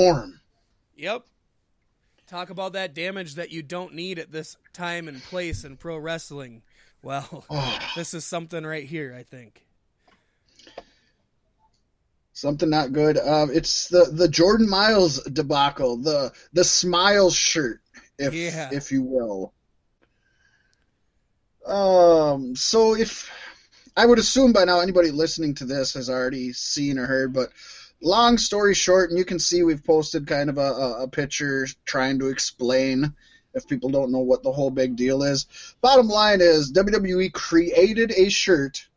Storm. Yep. Talk about that damage that you don't need at this time and place in pro wrestling. Well, this is something right here, I think. Something not good. It's the Jordan Miles debacle, the smile shirt, if you will. So if I would assume by now anybody listening to this has already seen or heard, but long story short, and you can see we've posted kind of a picture trying to explain if people don't know what the whole big deal is. Bottom line is WWE created a shirt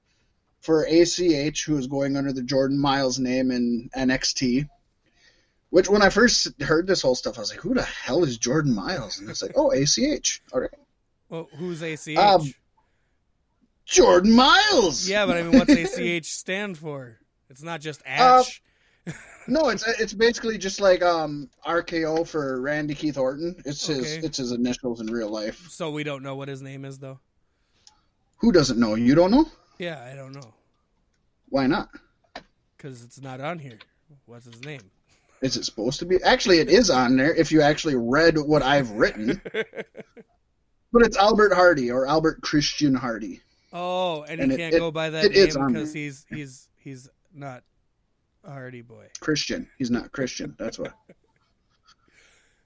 for ACH, who is going under the Jordan Miles name in NXT, which when I first heard this whole stuff, I was like, who the hell is Jordan Miles? And it's like, oh, ACH. All right. Well, who's ACH? Jordan Miles. Yeah, but I mean, what's ACH stand for? It's not just Ash. No, it's basically just like RKO for Randy Keith Orton. It's his initials in real life. So we don't know what his name is, though. Who doesn't know? You don't know? Yeah, I don't know. Why not? Because it's not on here. What's his name? Is it supposed to be? Actually, it is on there if you actually read what I've written. But it's Albert Hardy or Albert Christian Hardy. Oh, and he can't go by that name because he's not a Hardy boy. Christian. He's not Christian. That's why.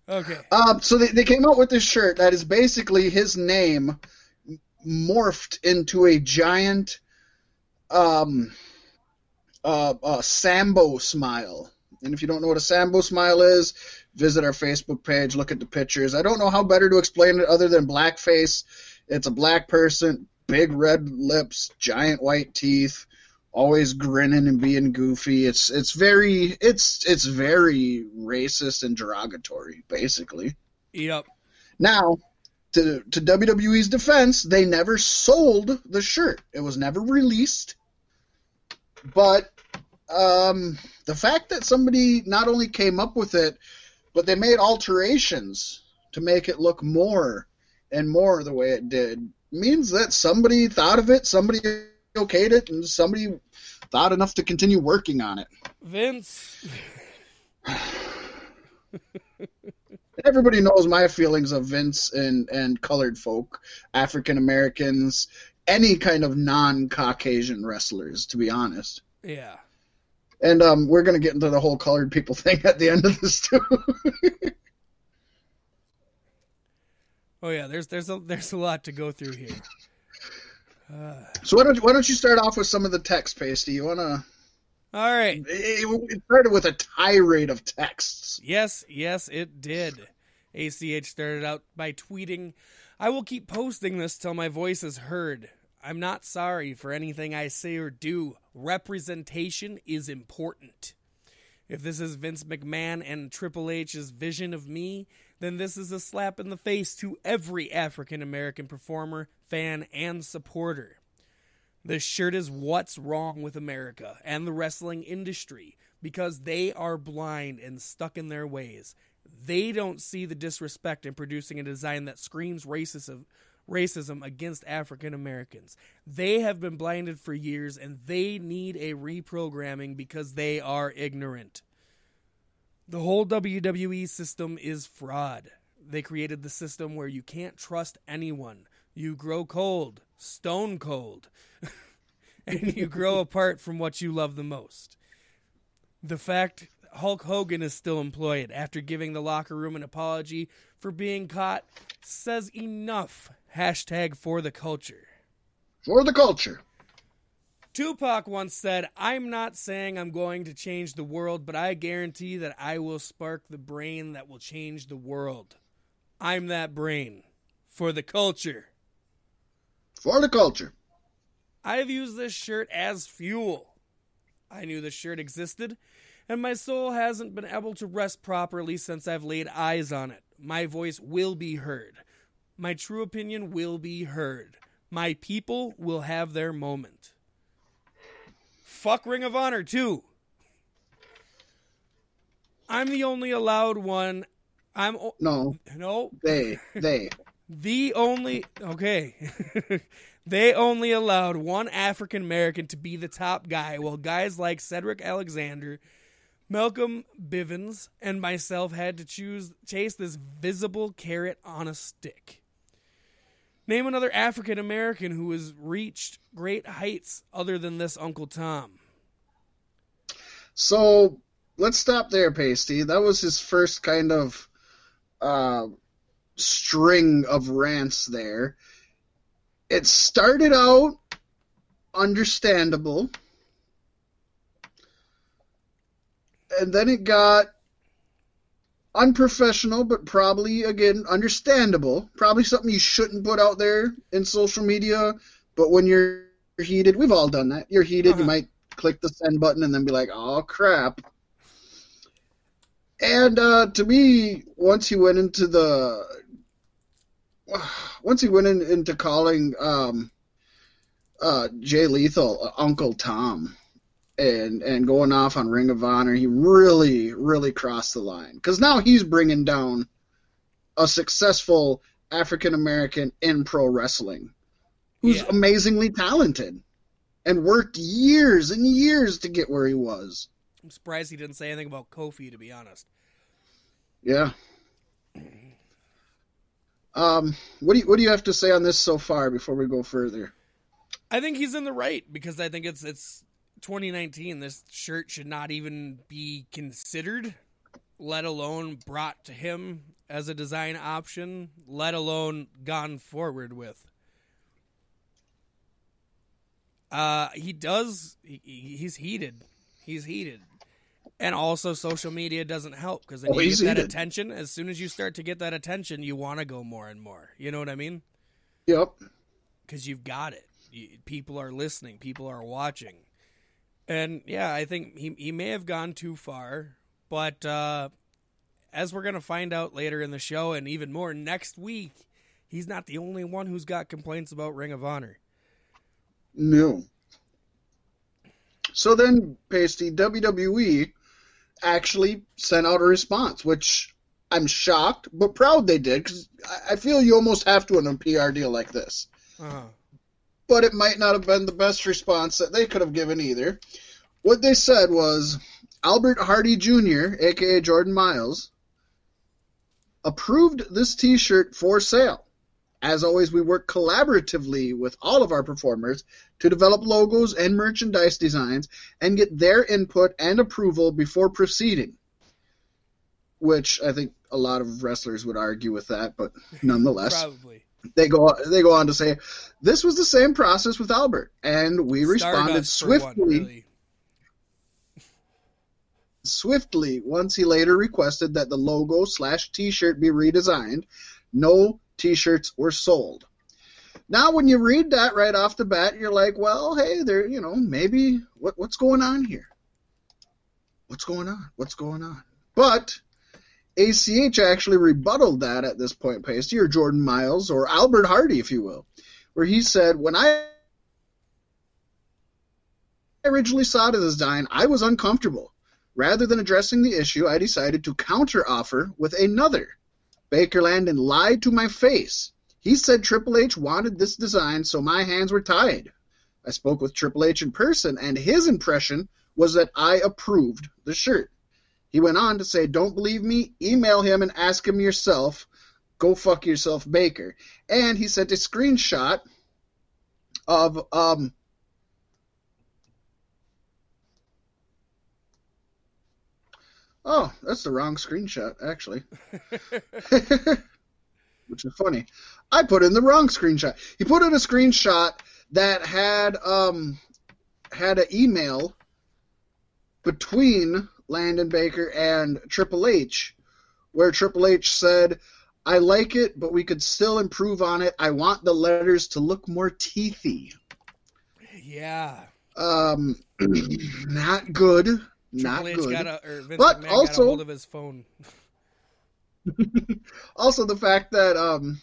Okay. So they came out with this shirt that is basically his name morphed into a giant Sambo smile. And if you don't know what a Sambo smile is, visit our Facebook page, look at the pictures. I don't know how better to explain it other than blackface. It's a black person, big red lips, giant white teeth, always grinning and being goofy. It's very racist and derogatory, basically. Yep. Now, to WWE's defense, they never sold the shirt. It was never released. But the fact that somebody not only came up with it, but they made alterations to make it look more and more the way it did, means that somebody thought of it, somebody okayed it, and somebody thought enough to continue working on it. Vince. Everybody knows my feelings of Vince and colored folk, African Americans, any kind of non-Caucasian wrestlers, to be honest. Yeah. And we're going to get into the whole colored people thing at the end of this, too. Oh, yeah, there's a lot to go through here. So why don't you start off with some of the text, Paystee? You want to... All right. It started with a tirade of texts. Yes, it did. ACH started out by tweeting, "I will keep posting this till my voice is heard. I'm not sorry for anything I say or do. Representation is important. If this is Vince McMahon and Triple H's vision of me, then this is a slap in the face to every African-American performer, fan, and supporter. This shirt is what's wrong with America and the wrestling industry, because they are blind and stuck in their ways. They don't see the disrespect in producing a design that screams racism against African Americans. They have been blinded for years, and they need a reprogramming because they are ignorant. The whole WWE system is fraud. They created the system where you can't trust anyone. You grow cold, stone cold, and you grow apart from what you love the most. The fact Hulk Hogan is still employed after giving the locker room an apology for being caught says enough. Hashtag for the culture. For the culture. Tupac once said, "I'm not saying I'm going to change the world, but I guarantee that I will spark the brain that will change the world. I'm that brain. For the culture. For the culture. I've used this shirt as fuel. I knew this shirt existed, and my soul hasn't been able to rest properly since I've laid eyes on it. My voice will be heard. My true opinion will be heard. My people will have their moment. Fuck Ring of Honor, too. I'm the only allowed one. No. They. They only allowed one African American to be the top guy, while guys like Cedric Alexander, Malcolm Bivens and myself had to chase this visible carrot on a stick. Name another African American who has reached great heights other than this Uncle Tom. So let's stop there, Paystee. That was his first kind of string of rants there. It started out understandable. And then it got unprofessional, but probably, again, understandable. Probably something you shouldn't put out there in social media, but when you're heated, we've all done that. You're heated, you might click the send button and then be like, oh, crap. And to me, once he went into calling Jay Lethal Uncle Tom, and going off on Ring of Honor, he really, really crossed the line. Because now he's bringing down a successful African-American in pro wrestling who's amazingly talented and worked years and years to get where he was. I'm surprised he didn't say anything about Kofi, to be honest. Yeah. What do you have to say on this so far before we go further? I think he's in the right, because I think it's 2019. This shirt should not even be considered, let alone brought to him as a design option, let alone gone forward with. He's heated. He's heated. And also social media doesn't help, because then you get that attention. As soon as you start to get that attention, you want to go more and more. You know what I mean? Yep. Because you've got it. People are listening. People are watching. And, yeah, I think he may have gone too far. But as we're going to find out later in the show, and even more next week, he's not the only one who's got complaints about Ring of Honor. No. So then, Paystee, WWE actually sent out a response, which I'm shocked but proud they did, because I feel you almost have to in a PR deal like this. Uh-huh. But it might not have been the best response that they could have given either. What they said was, Albert Hardy Jr., a.k.a. Jordan Miles, approved this T-shirt for sale. As always, we work collaboratively with all of our performers to develop logos and merchandise designs and get their input and approval before proceeding. Which I think a lot of wrestlers would argue with that, but nonetheless. Probably. They go on to say, this was the same process with Albert, and we responded swiftly once he later requested that the logo/T-shirt be redesigned. No T-shirts were sold. Now, when you read that right off the bat, you're like, well, hey, there, you know, maybe what's going on here? What's going on? But ACH actually rebutted that at this point, Paystee, or Jordan Miles, or Albert Hardy, if you will, where he said, when I originally saw the design, I was uncomfortable. Rather than addressing the issue, I decided to counteroffer with another. Baker Landon lied to my face. He said Triple H wanted this design, so my hands were tied. I spoke with Triple H in person, and his impression was that I approved the shirt. He went on to say, don't believe me? Email him and ask him yourself. Go fuck yourself, Baker. And he sent a screenshot of Oh, that's the wrong screenshot, actually. Which is funny. I put in the wrong screenshot. He put in a screenshot that had an email between Landon Baker and Triple H, where Triple H said, I like it, but we could still improve on it. I want the letters to look more teethy. Yeah. Not good. Not good. But also, got a hold of his phone. Also, the fact that,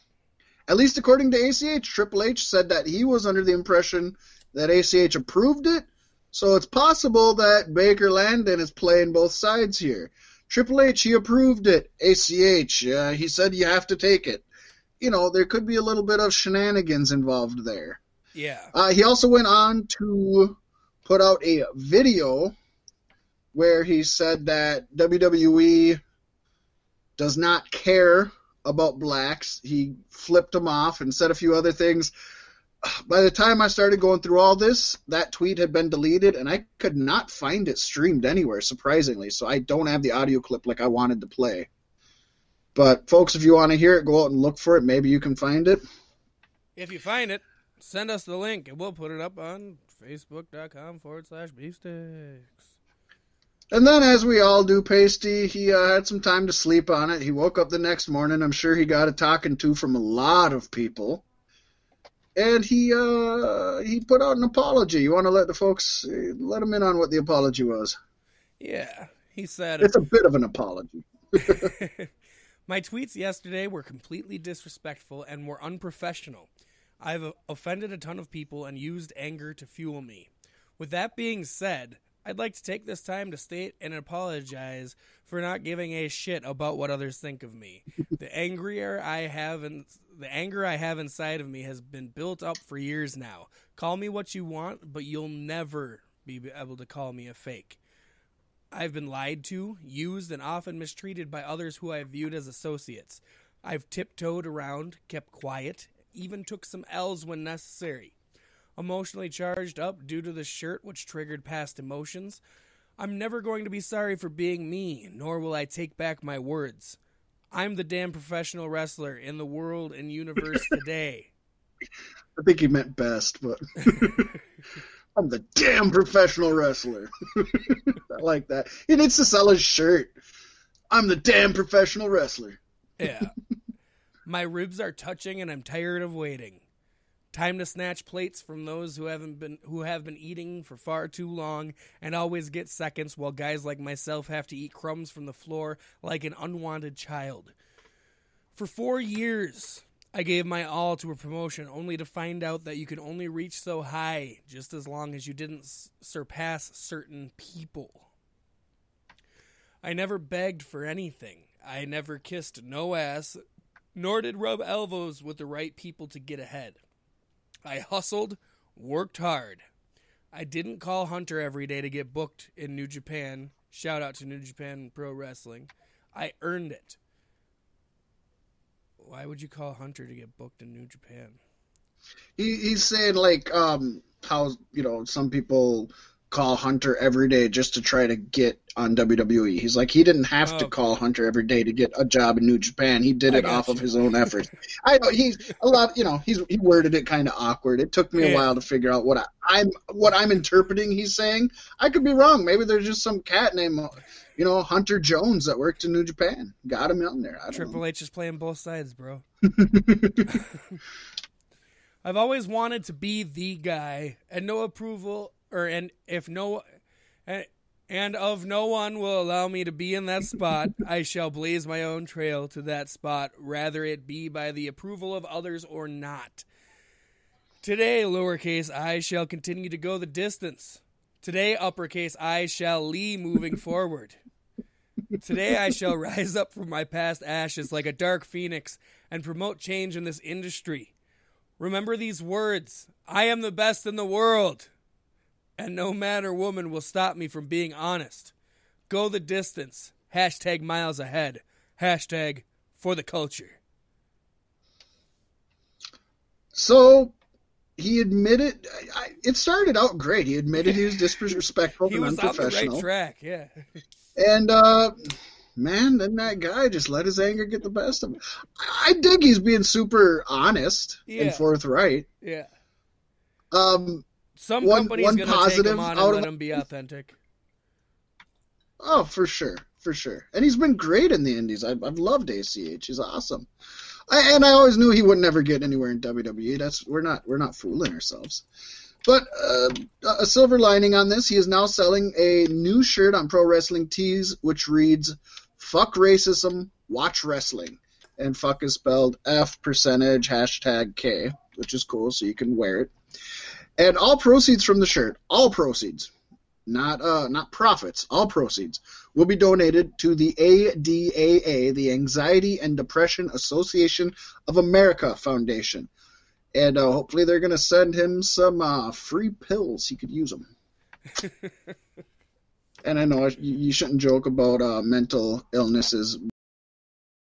at least according to ACH, Triple H said that he was under the impression that ACH approved it. So it's possible that Baker Landon is playing both sides here. Triple H, he approved it. ACH, he said you have to take it. You know, there could be a little bit of shenanigans involved there. Yeah. He also went on to put out a video where he said that WWE does not care about blacks. He flipped them off and said a few other things. By the time I started going through all this, that tweet had been deleted, and I could not find it streamed anywhere, surprisingly, so I don't have the audio clip like I wanted to play. But, folks, if you want to hear it, go out and look for it. Maybe you can find it. If you find it, send us the link, and we'll put it up on Facebook.com/beefsticks. And then, as we all do, Paystee, he had some time to sleep on it. He woke up the next morning. I'm sure he got a talking to from a lot of people. And he put out an apology. You want to let the folks, let them in on what the apology was? Yeah, he said... It's a bit of an apology. My tweets yesterday were completely disrespectful and were unprofessional. I've offended a ton of people and used anger to fuel me. With that being said, I'd like to take this time to state and apologize for not giving a shit about what others think of me. The anger I have inside of me has been built up for years now. Call me what you want, but you'll never be able to call me a fake. I've been lied to, used, and often mistreated by others who I viewed as associates. I've tiptoed around, kept quiet, even took some L's when necessary. Emotionally charged up due to the shirt, which triggered past emotions. I'm never going to be sorry for being me, nor will I take back my words. I'm the damn professional wrestler in the world and universe today. I think he meant best, but I'm the damn professional wrestler. I like that. He needs to sell his shirt. I'm the damn professional wrestler. Yeah. My ribs are touching and I'm tired of waiting. Time to snatch plates from those who have been eating for far too long and always get seconds while guys like myself have to eat crumbs from the floor like an unwanted child. For 4 years, I gave my all to a promotion only to find out that you could only reach so high just as long as you didn't surpass certain people. I never begged for anything. I never kissed no ass, nor did rub elbows with the right people to get ahead. I hustled, worked hard. I didn't call Hunter every day to get booked in New Japan. Shout out to New Japan Pro Wrestling. I earned it. Why would you call Hunter to get booked in New Japan? He's saying, like, how, you know, some people call Hunter every day just to try to get on WWE. He's like, he didn't have to call Hunter every day to get a job in New Japan. He did it off of his own efforts. I know he's a lot. You know, he worded it kind of awkward. It took me a while to figure out what I'm interpreting. He's saying I could be wrong. Maybe there's just some cat named, you know, Hunter Jones that worked in New Japan. Got him on there. I don't know. H is playing both sides, bro. I've always wanted to be the guy, and no approval. If no one will allow me to be in that spot, I shall blaze my own trail to that spot, rather it be by the approval of others or not. Today, lowercase, I shall continue to go the distance. Today, uppercase, I shall lee moving forward. Today, I shall rise up from my past ashes like a dark phoenix and promote change in this industry. Remember these words. I am the best in the world. And no man or woman will stop me from being honest. Go the distance. #MilesAhead. #for the culture. So he admitted, it started out great. He admitted he was disrespectful and unprofessional. He was on the right track, yeah. And, man, then that guy just let his anger get the best of him. I dig he's being super honest and forthright. Yeah. Some company's going to take him on and let him be authentic. Oh, for sure. For sure. And he's been great in the indies. I've loved ACH. He's awesome. I always knew he would never get anywhere in WWE. We're not fooling ourselves. But a silver lining on this, he is now selling a new shirt on Pro Wrestling Tees, which reads, Fuck Racism, Watch Wrestling. And fuck is spelled F%#K, which is cool, so you can wear it. And all proceeds from the shirt, all proceeds, not profits, all proceeds, will be donated to the ADAA, the Anxiety and Depression Association of America Foundation. And hopefully they're going to send him some free pills. He could use them. and I know you shouldn't joke about mental illnesses,